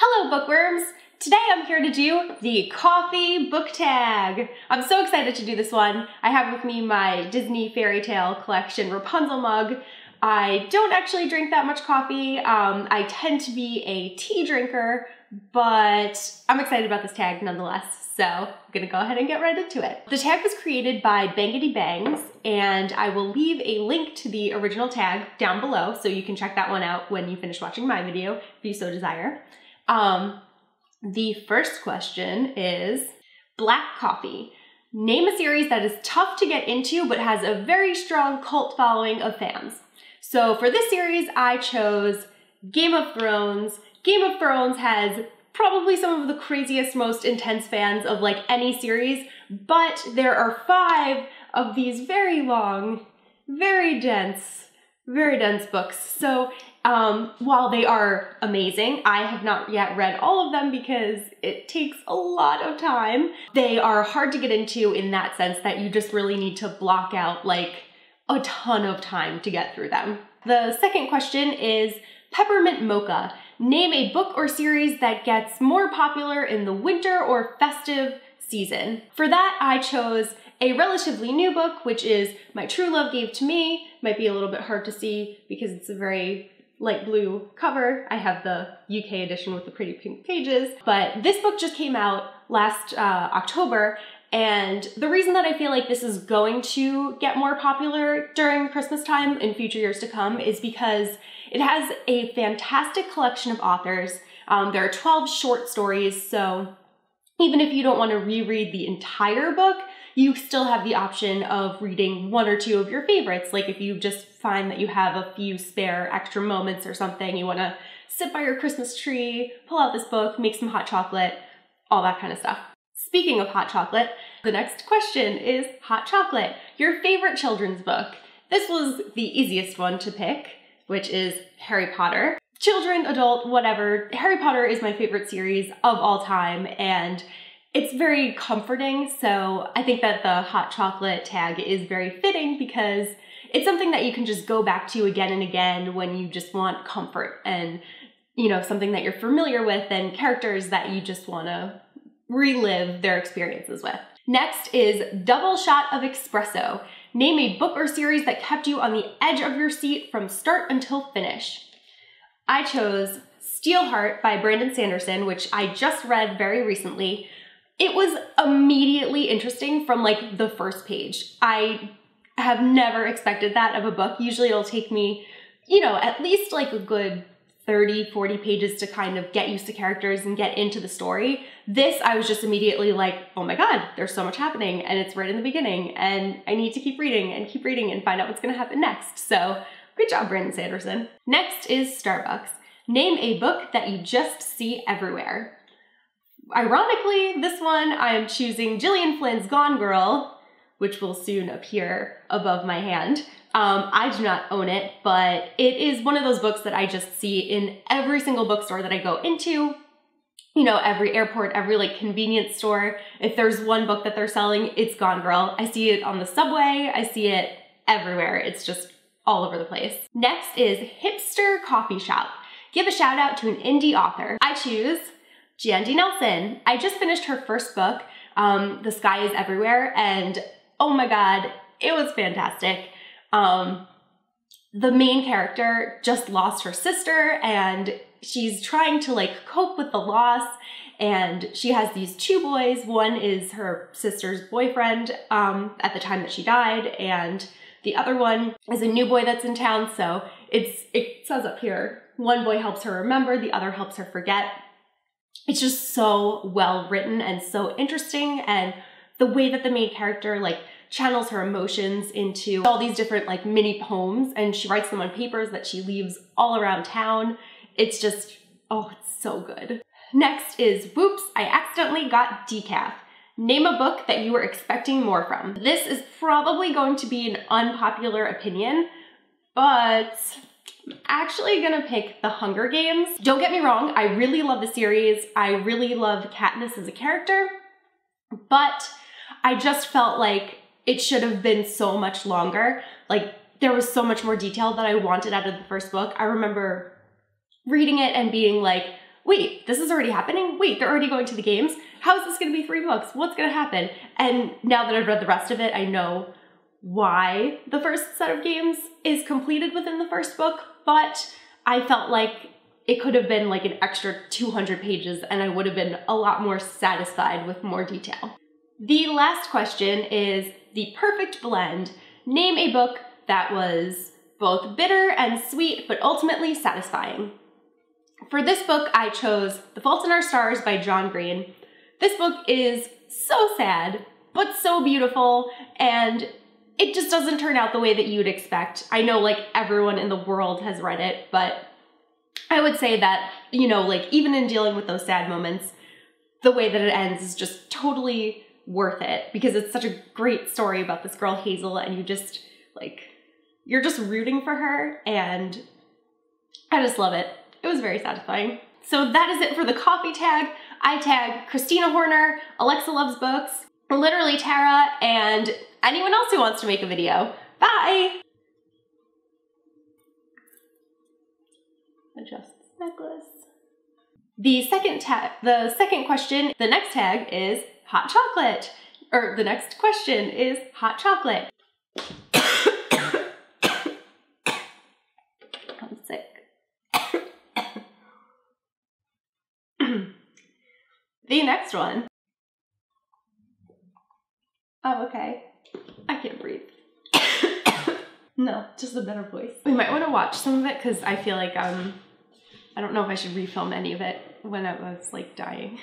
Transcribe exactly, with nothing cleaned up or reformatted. Hello bookworms! Today I'm here to do the coffee book tag. I'm so excited to do this one. I have with me my Disney fairy tale collection Rapunzel mug. I don't actually drink that much coffee. Um, I tend to be a tea drinker, but I'm excited about this tag nonetheless. So I'm gonna go ahead and get right into it. The tag was created by Bangity Bangs, and I will leave a link to the original tag down below so you can check that one out when you finish watching my video if you so desire. Um, the first question is black coffee. Name a series that is tough to get into but has a very strong cult following of fans. So for this series, I chose Game of Thrones. Game of Thrones has probably some of the craziest, most intense fans of like any series, but there are five of these very long, very dense, very dense books. So Um, while they are amazing, I have not yet read all of them because it takes a lot of time. They are hard to get into in that sense that you just really need to block out like a ton of time to get through them. The second question is peppermint mocha. Name a book or series that gets more popular in the winter or festive season. For that, I chose a relatively new book, which is My True Love Gave to Me. Might be a little bit hard to see because it's a very light blue cover. I have the U K edition with the pretty pink pages, but this book just came out last uh, October, and the reason that I feel like this is going to get more popular during Christmas time in future years to come is because it has a fantastic collection of authors. Um, there are twelve short stories, so even if you don't want to reread the entire book, you still have the option of reading one or two of your favorites. Like if you just find that you have a few spare extra moments or something, you want to sit by your Christmas tree, pull out this book, make some hot chocolate, all that kind of stuff. Speaking of hot chocolate, the next question is hot chocolate. Your favorite children's book. This was the easiest one to pick, which is Harry Potter. Children, adult, whatever. Harry Potter is my favorite series of all time, and it's very comforting, so I think that the hot chocolate tag is very fitting because it's something that you can just go back to again and again when you just want comfort and, you know, something that you're familiar with and characters that you just want to relive their experiences with. Next is double shot of espresso. Name a book or series that kept you on the edge of your seat from start until finish. I chose Steelheart by Brandon Sanderson, which I just read very recently. It was immediately interesting from like the first page. I have never expected that of a book. Usually it'll take me, you know, at least like a good thirty, forty pages to kind of get used to characters and get into the story. This, I was just immediately like, oh my God, there's so much happening and it's right in the beginning and I need to keep reading and keep reading and find out what's gonna happen next. So good job, Brandon Sanderson. Next is Starbucks. Name a book that you just see everywhere. Ironically, this one I am choosing Gillian Flynn's Gone Girl, which will soon appear above my hand. Um, I do not own it, but it is one of those books that I just see in every single bookstore that I go into, you know, every airport, every like convenience store. If there's one book that they're selling, it's Gone Girl. I see it on the subway. I see it everywhere. It's just all over the place. Next is Hipster Coffee Shop. Give a shout out to an indie author. I choose Jandy Nelson. I just finished her first book, um, The Sky is Everywhere, and oh my God, it was fantastic. Um, the main character just lost her sister and she's trying to like cope with the loss, and she has these two boys. One is her sister's boyfriend um, at the time that she died, and the other one is a new boy that's in town. So it's, it says up here, one boy helps her remember, the other helps her forget. It's just so well written and so interesting, and the way that the main character like channels her emotions into all these different like mini poems, and she writes them on papers that she leaves all around town. It's just, oh, it's so good. Next is Whoops, I Accidentally Got Decaf. Name a book that you were expecting more from. This is probably going to be an unpopular opinion, but I'm actually gonna pick The Hunger Games. Don't get me wrong, I really love the series. I really love Katniss as a character, but I just felt like it should have been so much longer. Like there was so much more detail that I wanted out of the first book. I remember reading it and being like, wait, this is already happening? Wait, they're already going to the games? How is this going to be three books? What's going to happen? And now that I've read the rest of it, I know why the first set of games is completed within the first book, but I felt like it could have been like an extra two hundred pages and I would have been a lot more satisfied with more detail. The last question is the perfect blend. Name a book that was both bitter and sweet, but ultimately satisfying. For this book, I chose The Fault in Our Stars by John Green. This book is so sad, but so beautiful, and it just doesn't turn out the way that you'd expect. I know like everyone in the world has read it, but I would say that, you know, like even in dealing with those sad moments, the way that it ends is just totally worth it because it's such a great story about this girl Hazel, and you just like, you're just rooting for her, and I just love it. It was very satisfying. So that is it for the coffee tag. I tag Kristina Horner, Alexa Loves Books, Literally Tara, and anyone else who wants to make a video. Bye! Adjust this necklace. The second tag, the second question, the next tag is hot chocolate. Or the next question is hot chocolate. I'm sick. The next one. Oh, okay. I can't breathe. No, just a better voice. We might want to watch some of it because I feel like um, I don't know if I should refilm any of it when I was like dying.